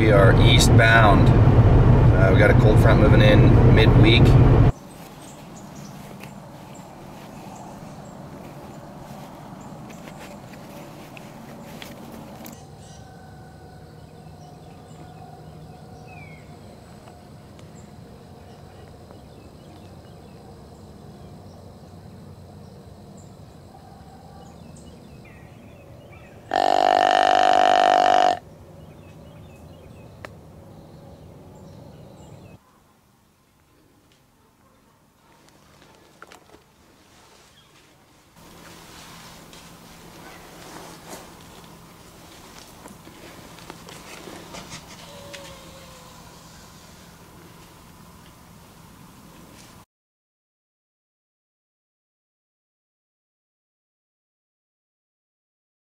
We are eastbound. We got a cold front moving in midweek.